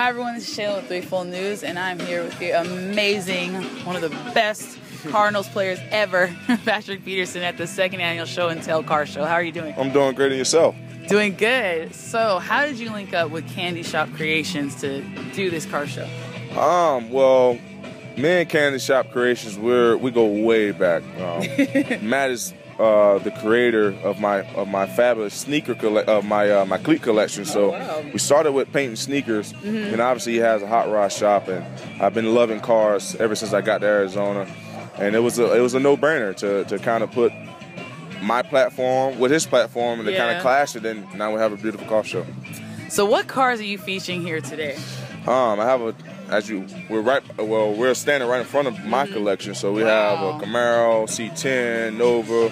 Hi everyone, this is Shayla with 3 Fold News, and I'm here with the amazing, one of the best Cardinals players ever, Patrick Peterson, at the second annual Show and Tell Car Show. How are you doing? I'm doing great, and yourself? Doing good. So how did you link up with Kandy Shop Creations to do this car show? Well, me and Kandy Shop Creations, we go way back. Matt is the creator of my fabulous sneaker my cleat collection. So we started with painting sneakers, and obviously he has a hot rod shop, and I've been loving cars ever since I got to Arizona. And it was a no-brainer to kind of put my platform with his platform and to kind of clash it, and now we have a beautiful car show. So what cars are you featuring here today? I have a, we're standing right in front of my collection, so we have a Camaro, C10, Nova,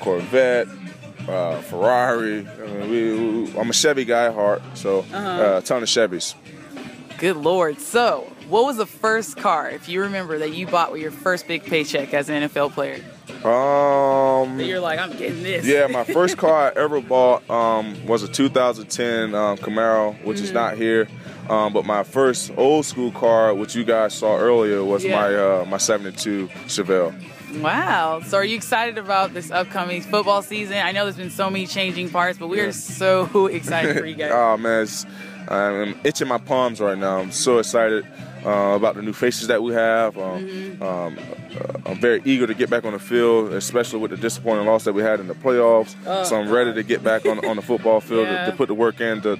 Corvette, Ferrari. I mean, I'm a Chevy guy at heart, so a ton of Chevys. Good Lord. So what was the first car, if you remember, that you bought with your first big paycheck as an NFL player? But you're like, I'm getting this. Yeah, my first car I ever bought was a 2010 Camaro, which is not here. But my first old school car, which you guys saw earlier, was my '72 Chevelle. Wow. So are you excited about this upcoming football season? I know there's been so many changing parts, but we're so excited for you guys. Oh, man, I'm itching my palms right now. I'm so excited about the new faces that we have. I'm very eager to get back on the field, especially with the disappointing loss that we had in the playoffs. So I'm ready to get back on the football field to put the work in, to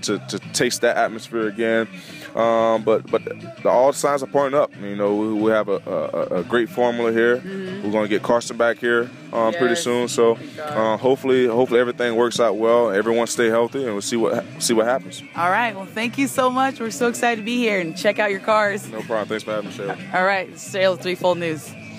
taste that atmosphere again. But all signs are pointing up. You know, we have a great formula here. We're going to get Carson back here pretty soon. So hopefully everything works out well. Everyone stay healthy, and we'll see what happens. All right. Well, thank you so much. We're so excited to be here and check out your cars. No problem. Thanks for having me, Shayla. All right. Shayla, 3 Fold News.